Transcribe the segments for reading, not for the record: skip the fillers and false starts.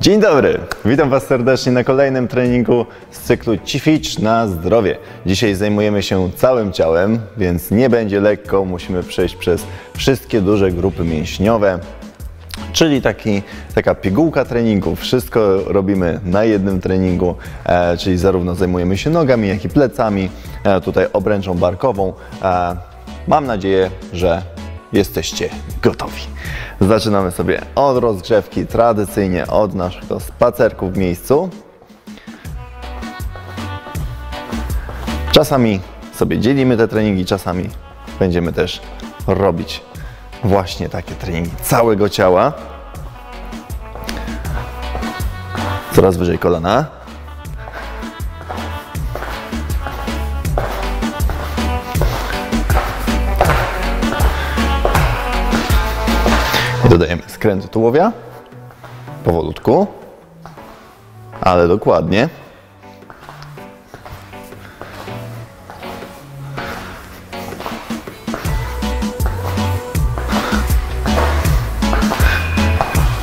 Dzień dobry, witam Was serdecznie na kolejnym treningu z cyklu Ćwicz na zdrowie. Dzisiaj zajmujemy się całym ciałem, więc nie będzie lekko, musimy przejść przez wszystkie duże grupy mięśniowe, czyli taka pigułka treningu. Wszystko robimy na jednym treningu, czyli zarówno zajmujemy się nogami, jak i plecami, tutaj obręczą barkową. Mam nadzieję, że jesteście gotowi. Zaczynamy sobie od rozgrzewki, tradycyjnie od naszego spacerku w miejscu. Czasami sobie dzielimy te treningi, czasami będziemy też robić właśnie takie treningi całego ciała. Coraz wyżej kolana. Dodajemy skręt tułowia, powolutku, ale dokładnie.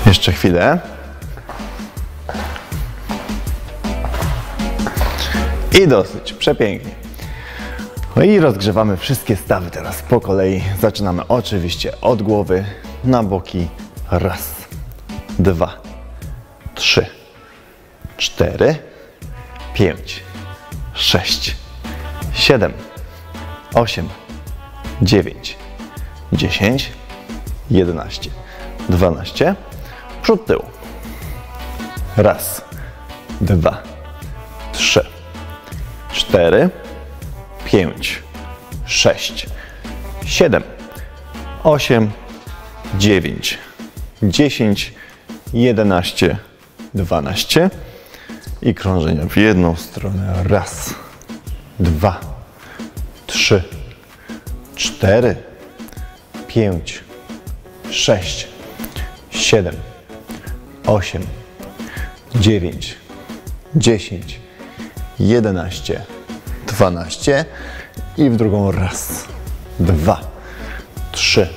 Jeszcze chwilę. I dosyć, przepięknie. No i rozgrzewamy wszystkie stawy teraz po kolei. Zaczynamy oczywiście od głowy. Na boki. Raz, dwa, trzy, cztery, pięć, sześć, siedem, osiem, dziewięć, 10, 11, 12. Przód, tył. Raz, dwa, trzy, cztery, pięć, sześć, siedem, osiem, 9, 10, 11, 12 i krążenia w jedną stronę. Raz, dwa, trzy, cztery, pięć, sześć, siedem, osiem, 9, 10, 11, 12 i w drugą. Raz, dwa, trzy,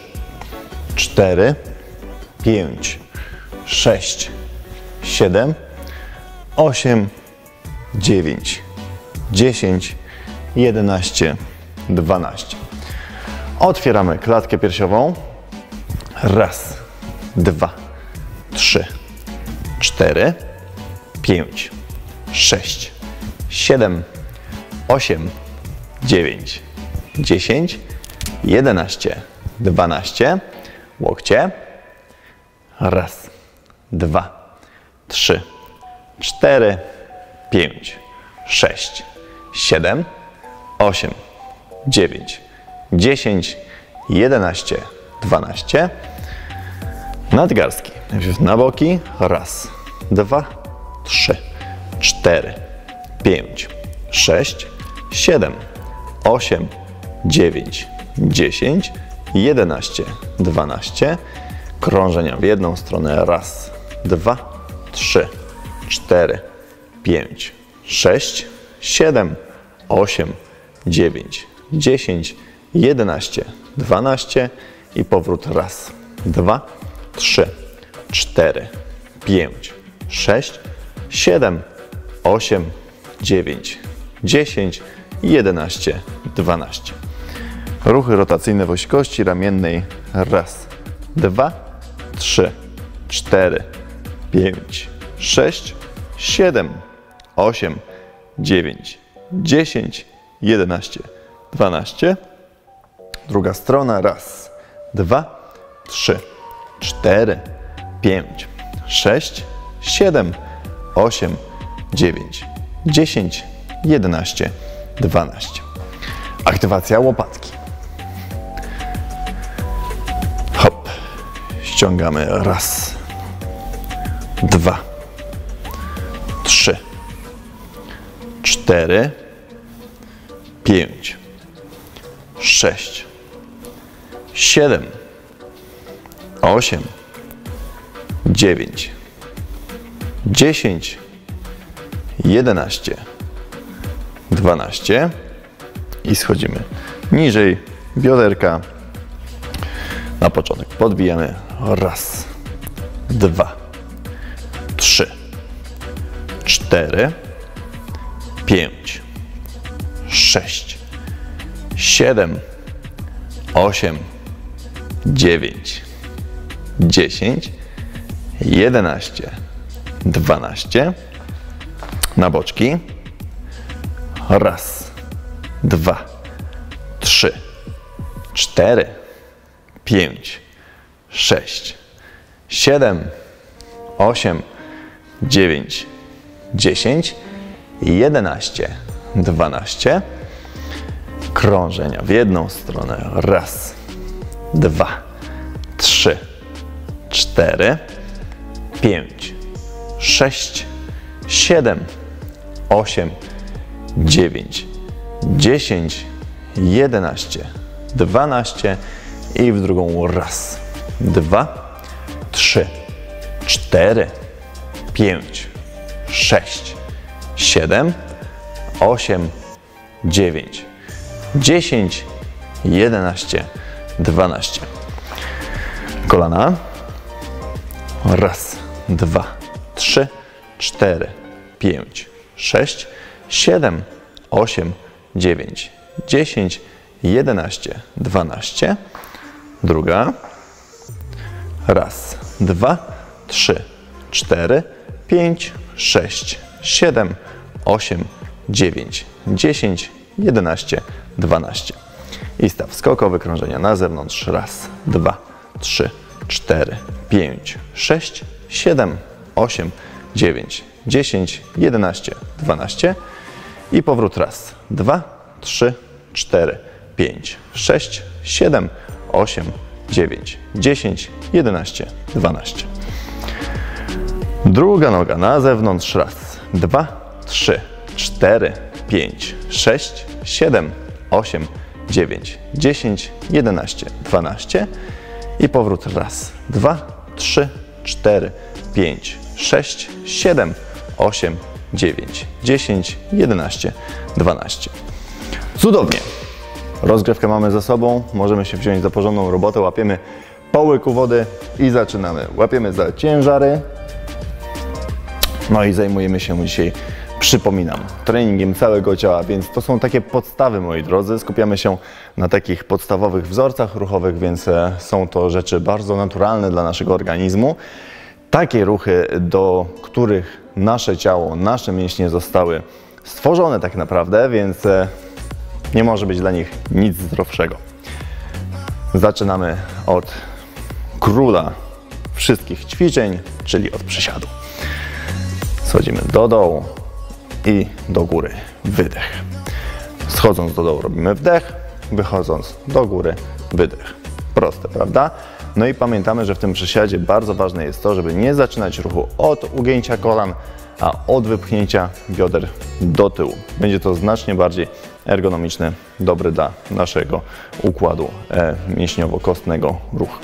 4, 5, 6, 7, 8, 9, 10, 11, 12. Otwieramy klatkę piersiową. Raz, dwa, 3, 4, 5, 6, 7, 8, 9, 10, 11, 12, łokcie, raz, dwa, trzy, cztery, pięć, sześć, siedem, osiem, dziewięć, 10, 11, 12, nadgarstki, najpierw na boki, raz, dwa, trzy, cztery, pięć, sześć, siedem, osiem, dziewięć, 10, 11, 12, krążenia w jedną stronę, raz, dwa, trzy, cztery, pięć, sześć, siedem, osiem, dziewięć, 10, 11, 12 i powrót raz, dwa, trzy, cztery, pięć, sześć, siedem, osiem, dziewięć, 10, 11, 12. Ruchy rotacyjne w osi kości ramiennej raz, dwa, trzy, cztery, pięć, sześć, siedem, osiem, dziewięć, 10, 11, 12. Druga strona raz, dwa, trzy, cztery, pięć, sześć, siedem, osiem, dziewięć, 10, 11, 12. Aktywacja łopatki. Hop. Ściągamy raz, dwa, trzy, cztery, pięć, sześć, siedem, osiem, dziewięć, 10, 11, 12 i schodzimy niżej, bioderka. Na początek podbijamy raz, dwa, trzy, cztery, pięć, sześć, siedem, osiem, dziewięć, 10, 11, 12. Na boczki. Raz, dwa, trzy, cztery, pięć, sześć, siedem, osiem, dziewięć, 10, 11, 12. Krążenia w jedną stronę. Raz, dwa, trzy, cztery, pięć, sześć, siedem, osiem, dziewięć, 10, 11, 12 i w drugą raz, dwa, trzy, cztery, pięć, sześć, siedem, osiem, dziewięć, 10, 11, 12. Kolana. Raz, dwa, trzy, cztery, pięć, sześć, siedem, osiem, dziewięć, 10, 11, 12. Druga. Raz, dwa, trzy, cztery, pięć, sześć, siedem, osiem, dziewięć, 10, 11, 12. I staw skokowy, krążenia na zewnątrz. Raz, dwa, trzy, cztery, pięć, sześć, siedem, osiem, dziewięć, 10, 11, 12 i powrót raz, dwa, trzy, cztery, pięć, sześć, siedem, osiem, dziewięć, 10, 11, 12. Druga noga na zewnątrz, raz, dwa, trzy, cztery, pięć, sześć, siedem, osiem, dziewięć, 10, 11, 12 i powrót raz, dwa, trzy, cztery, pięć, sześć, siedem, 8, 9, 10, 11, 12. Cudownie. Rozgrywkę mamy za sobą. Możemy się wziąć za porządną robotę. Łapiemy po łyku wody i zaczynamy. Łapiemy za ciężary. No i zajmujemy się dzisiaj, przypominam, treningiem całego ciała, więc to są takie podstawy, moi drodzy. Skupiamy się na takich podstawowych wzorcach ruchowych, więc są to rzeczy bardzo naturalne dla naszego organizmu. takie ruchy, do których nasze ciało, nasze mięśnie zostały stworzone tak naprawdę, więc nie może być dla nich nic zdrowszego. Zaczynamy od króla wszystkich ćwiczeń, czyli od przysiadu. Schodzimy do dołu i do góry. Wydech. Schodząc do dołu robimy wdech, wychodząc do góry wydech. Proste, prawda? No i pamiętamy, że w tym przysiadzie bardzo ważne jest to, żeby nie zaczynać ruchu od ugięcia kolan, a od wypchnięcia bioder do tyłu. Będzie to znacznie bardziej ergonomiczny, dobry dla naszego układu mięśniowo-kostnego ruch.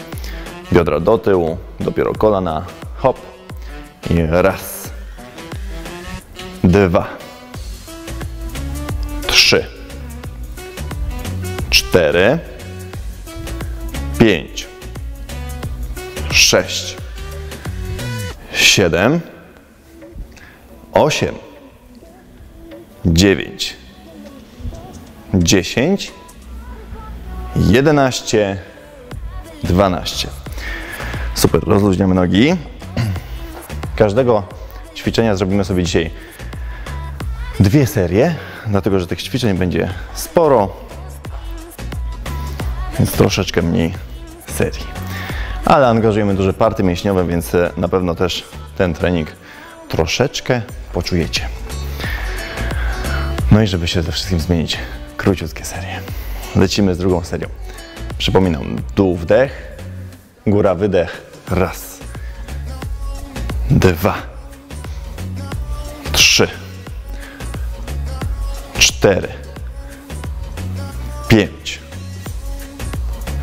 Biodra do tyłu, dopiero kolana, hop i raz, dwa, trzy, cztery, pięć, sześć, siedem, osiem, dziewięć, 10, 11, 12. Super, rozluźniamy nogi. Każdego ćwiczenia zrobimy sobie dzisiaj 2 serie, dlatego że tych ćwiczeń będzie sporo, więc troszeczkę mniej serii. Ale angażujemy duże partie mięśniowe, więc na pewno też ten trening troszeczkę poczujecie. No i żeby się ze wszystkim zmienić, króciutkie serie. Lecimy z drugą serią. Przypominam, dół wdech, góra wydech. Raz, dwa, trzy, cztery, pięć,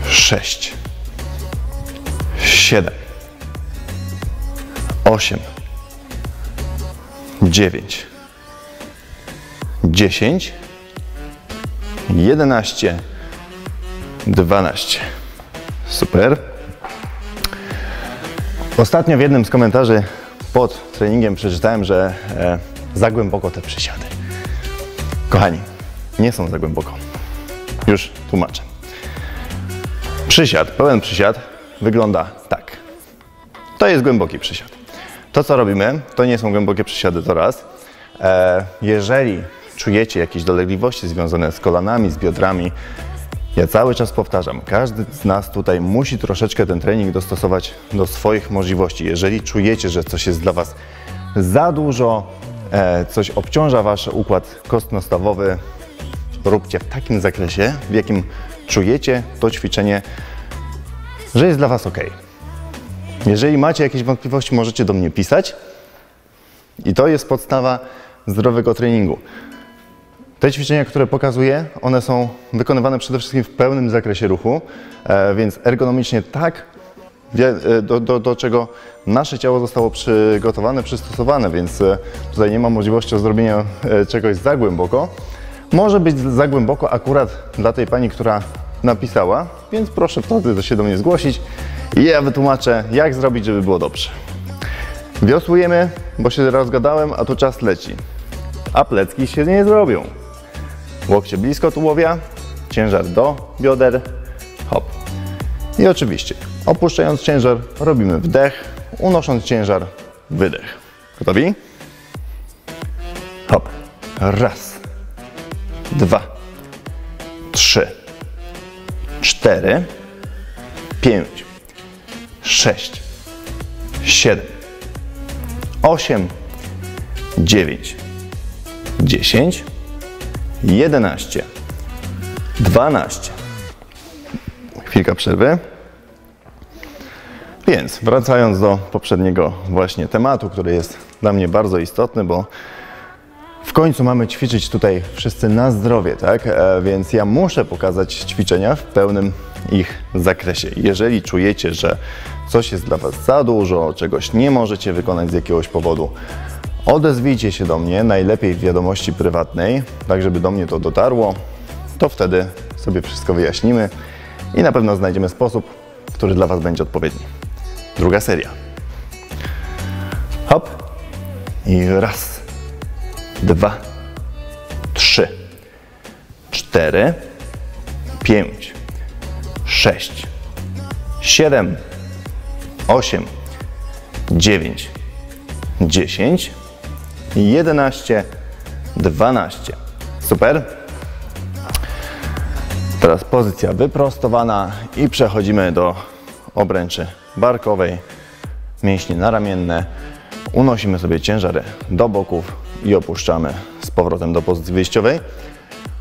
sześć, siedem, osiem, dziewięć, 10, 11, 12. Super. Ostatnio w jednym z komentarzy pod treningiem przeczytałem, że za głęboko te przysiady. Kochani, nie są za głęboko. Już tłumaczę. Przysiad, pełen przysiad wygląda tak. To jest głęboki przysiad. To, co robimy, to nie są głębokie przysiady, to raz. Jeżeli czujecie jakieś dolegliwości związane z kolanami, z biodrami, ja cały czas powtarzam, każdy z nas tutaj musi troszeczkę ten trening dostosować do swoich możliwości. Jeżeli czujecie, że coś jest dla Was za dużo, coś obciąża Wasz układ kostno-stawowy, róbcie w takim zakresie, w jakim czujecie to ćwiczenie, że jest dla Was ok. Jeżeli macie jakieś wątpliwości, możecie do mnie pisać i to jest podstawa zdrowego treningu. Te ćwiczenia, które pokazuję, one są wykonywane przede wszystkim w pełnym zakresie ruchu, więc ergonomicznie tak, do czego nasze ciało zostało przygotowane, przystosowane, więc tutaj nie ma możliwości zrobienia czegoś za głęboko. Może być za głęboko akurat dla tej pani, która napisała, więc proszę wtedy się do mnie zgłosić i ja wytłumaczę, jak zrobić, żeby było dobrze. Wiosłujemy, bo się rozgadałem, a tu czas leci, a plecki się nie zrobią. Łokcie blisko tułowia, ciężar do bioder, hop. I oczywiście opuszczając ciężar robimy wdech, unosząc ciężar wydech. Gotowi? Hop. Raz, dwa, trzy, cztery, pięć, sześć, siedem, osiem, dziewięć, 10, 11, 12. Chwilka przerwy. Więc wracając do poprzedniego właśnie tematu, który jest dla mnie bardzo istotny, bo w końcu mamy ćwiczyć tutaj wszyscy na zdrowie, tak? Więc ja muszę pokazać ćwiczenia w pełnym ich zakresie. Jeżeli czujecie, że coś jest dla Was za dużo, czegoś nie możecie wykonać z jakiegoś powodu, odezwijcie się do mnie, najlepiej w wiadomości prywatnej, tak żeby do mnie to dotarło, to wtedy sobie wszystko wyjaśnimy i na pewno znajdziemy sposób, który dla Was będzie odpowiedni. Druga seria. Hop. I raz, dwa, trzy, cztery, pięć, sześć, siedem, osiem, 9, 10, 11, 12. Super. Teraz pozycja wyprostowana i przechodzimy do obręczy barkowej, mięśnie naramienne. Unosimy sobie ciężary do boków i opuszczamy z powrotem do pozycji wyjściowej.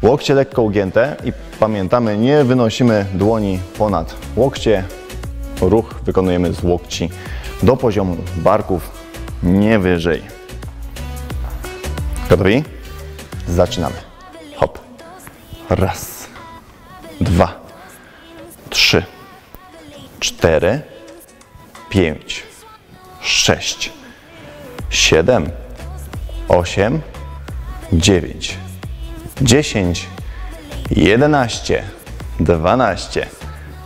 Łokcie lekko ugięte i pamiętamy, nie wynosimy dłoni ponad łokcie. Ruch wykonujemy z łokci do poziomu barków, nie wyżej. Gotowi? Zaczynamy. Hop. Raz, dwa, trzy, cztery, pięć, sześć, siedem, osiem, dziewięć, 10, 11, 12,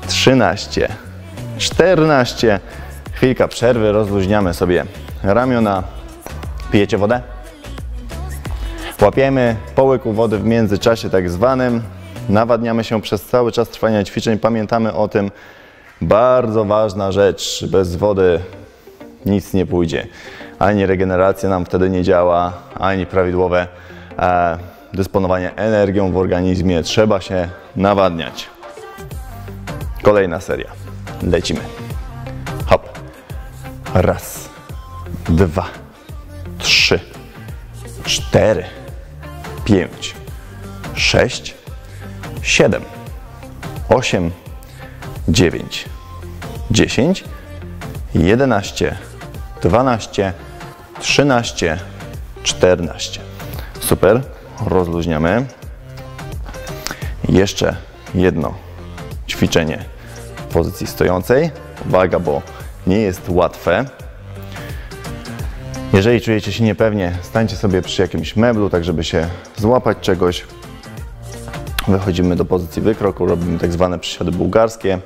13, 14. Chwilka przerwy, rozluźniamy sobie ramiona. Pijecie wodę? Łapiemy po łyku wody w międzyczasie tak zwanym. Nawadniamy się przez cały czas trwania ćwiczeń. Pamiętamy o tym. Bardzo ważna rzecz. Bez wody nic nie pójdzie. Ani regeneracja nam wtedy nie działa, ani prawidłowe dysponowanie energią w organizmie. Trzeba się nawadniać. Kolejna seria. Lecimy. Hop. Raz, dwa, trzy, cztery, pięć, sześć, siedem, osiem, dziewięć, 10, 11, 12, 13, 14. Super. Rozluźniamy. Jeszcze jedno ćwiczenie w pozycji stojącej. Uwaga, bo nie jest łatwe. Jeżeli czujecie się niepewnie, stańcie sobie przy jakimś meblu, tak żeby się złapać czegoś. Wychodzimy do pozycji wykroku, robimy tak zwane przysiady bułgarskie.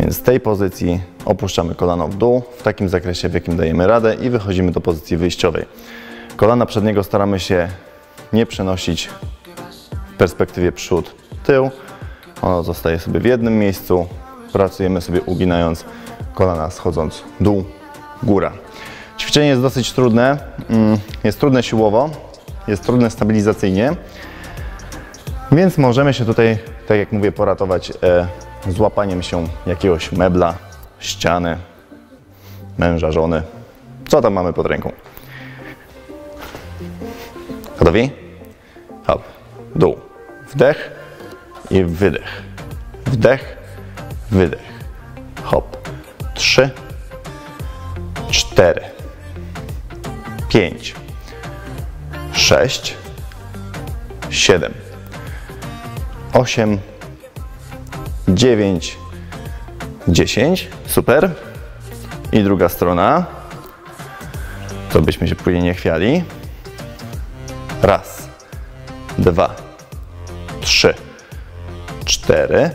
Więc z tej pozycji opuszczamy kolano w dół, w takim zakresie, w jakim dajemy radę i wychodzimy do pozycji wyjściowej. Kolana przedniego staramy się nie przenosić w perspektywie przód, tył. Ono zostaje sobie w jednym miejscu. Pracujemy sobie uginając kolana, schodząc dół, góra. Ćwiczenie jest dosyć trudne. Jest trudne siłowo, jest trudne stabilizacyjnie. Więc możemy się tutaj, tak jak mówię, poratować złapaniem się jakiegoś mebla, ściany, męża, żony. Co tam mamy pod ręką? Gotowi? Hop. Dół. Wdech i wydech. Wdech, wydech. Hop. 3, 4, 5, 6, 7, 8, 9, 10. Super. I druga strona. To byśmy się później nie chwiali. Raz, dwa, trzy, cztery,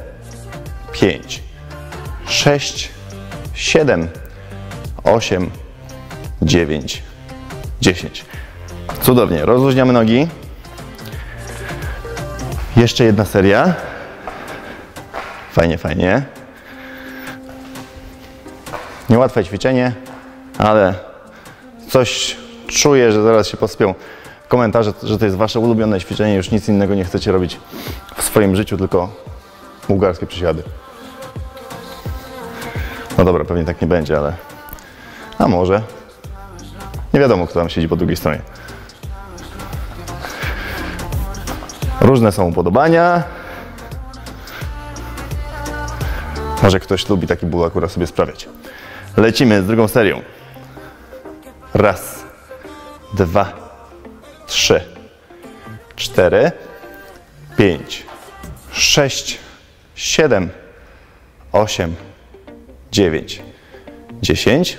pięć, sześć, siedem, osiem, dziewięć, 10. Cudownie. Rozluźniamy nogi. Jeszcze jedna seria. Fajnie, fajnie. Niełatwe ćwiczenie, ale coś czuję, że zaraz się pospią komentarze, że to jest wasze ulubione ćwiczenie, już nic innego nie chcecie robić w swoim życiu, tylko bułgarskie przysiady. No dobra, pewnie tak nie będzie, ale... A może? Nie wiadomo, kto tam siedzi po drugiej stronie. Różne są upodobania. Może ktoś lubi taki ból akurat sobie sprawiać. Lecimy z drugą serią. Raz, dwa, 3, 4, 5, 6, 7, 8, 9, 10.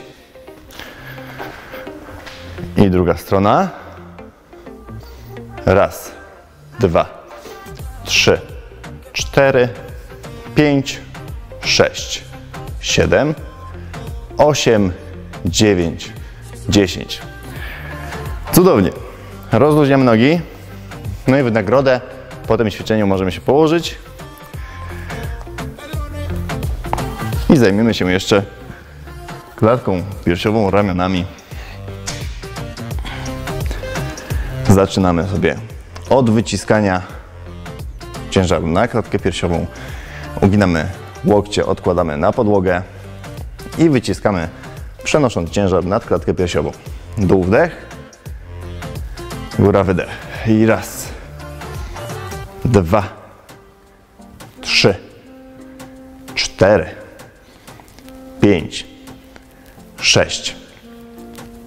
I druga strona. Raz, dwa, trzy, cztery, pięć, sześć, siedem, osiem, dziewięć, 10. Cudownie. Rozluźniamy nogi, no i w nagrodę po tym ćwiczeniu możemy się położyć i zajmiemy się jeszcze klatką piersiową, ramionami. Zaczynamy sobie od wyciskania ciężaru na klatkę piersiową. Uginamy łokcie, odkładamy na podłogę i wyciskamy, przenosząc ciężar nad klatkę piersiową. Dół wdech, góra wydech. I raz, dwa, trzy, cztery, pięć, sześć,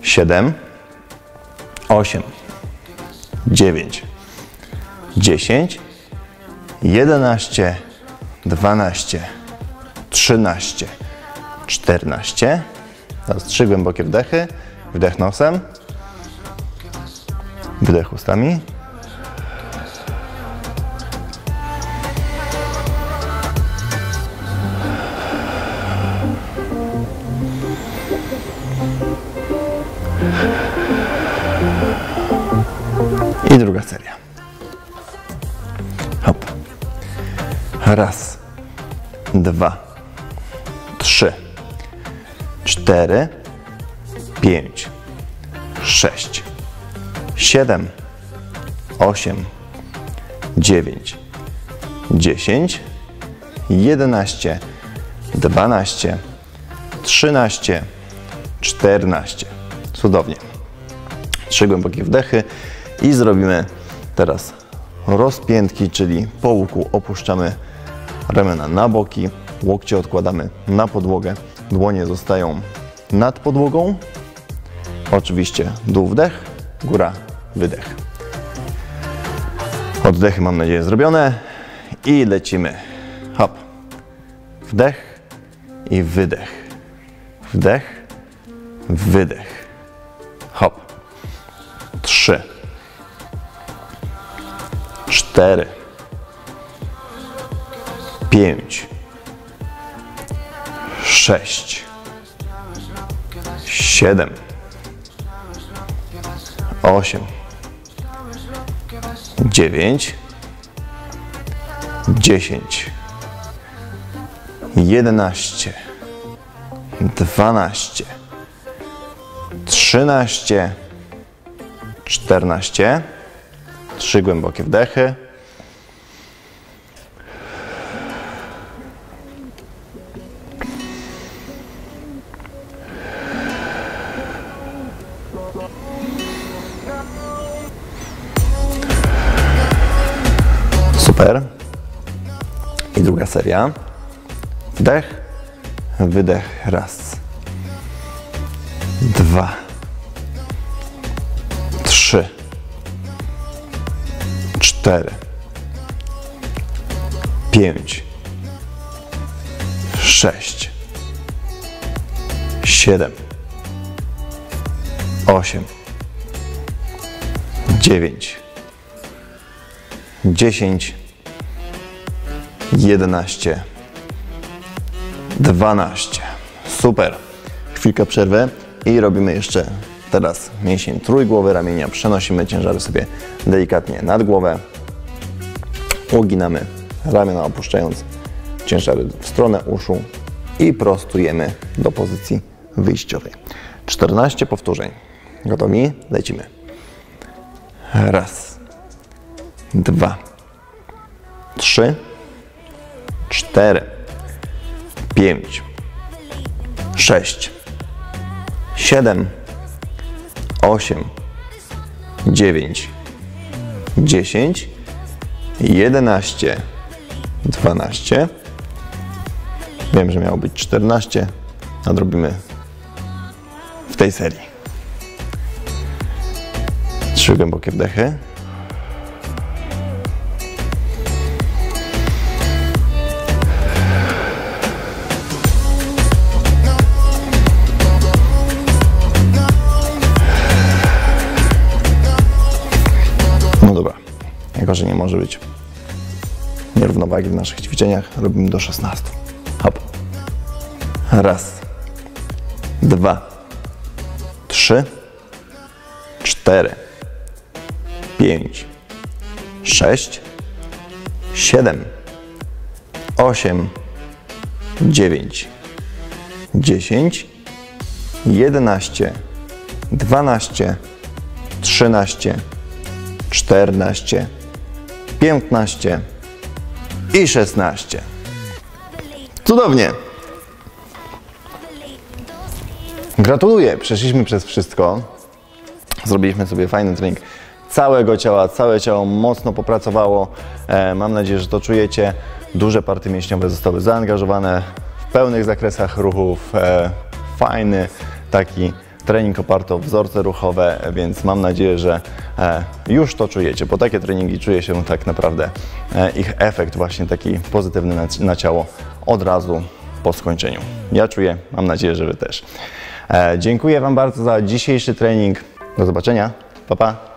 siedem, osiem, dziewięć, 10, 11, 12, 13, 14. Teraz 3 głębokie wdechy. Wdech nosem, wydech ustami. I druga seria. Hop. Raz, dwa, trzy, cztery, pięć, sześć, siedem, osiem, dziewięć, 10, 11, 12, 13, 14. Cudownie. Trzy głębokie wdechy. I zrobimy teraz rozpiętki, czyli po łuku opuszczamy ramiona na boki, łokcie odkładamy na podłogę, dłonie zostają nad podłogą. Oczywiście dół wdech, góra wydech. Oddechy mam nadzieję zrobione i lecimy. Hop. Wdech i wydech. Wdech, wydech. Hop. 3. 4, 5, 6, 7, 8, 9, 10, 11, 12, 13, 14. Trzy głębokie wdechy. Super. I druga seria. Wdech, wydech. Raz, dwa, trzy, cztery, pięć, sześć, siedem, osiem, dziewięć, 10, 11, 12. Super. Chwilkę przerwy i robimy jeszcze teraz mięsień trójgłowy ramienia. Przenosimy ciężary sobie delikatnie nad głowę. Uginamy ramiona, opuszczając ciężary w stronę uszu i prostujemy do pozycji wyjściowej. 14 powtórzeń. Gotowi? Lecimy. Raz, dwa, trzy, cztery, pięć, sześć, siedem, osiem, dziewięć, 10, 11, 12. Wiem, że miało być 14. Nadrobimy w tej serii. Trzy głębokie wdechy. No dobra, jako że nie może być nierównowagi w naszych ćwiczeniach, robimy do 16. Hop. Raz, dwa, trzy, cztery, pięć, sześć, siedem, osiem, dziewięć, 10, 11, 12, 13, 14, 15 i 16. Cudownie! Gratuluję! Przeszliśmy przez wszystko. Zrobiliśmy sobie fajny trening całego ciała. Całe ciało mocno popracowało. Mam nadzieję, że to czujecie. Duże partie mięśniowe zostały zaangażowane w pełnych zakresach ruchów. Fajny taki trening oparty o wzorce ruchowe, więc mam nadzieję, że już to czujecie. Po takie treningi czuje się tak naprawdę ich efekt właśnie taki pozytywny na ciało od razu po skończeniu. Ja czuję, mam nadzieję, że wy też. Dziękuję wam bardzo za dzisiejszy trening. Do zobaczenia. Pa, pa.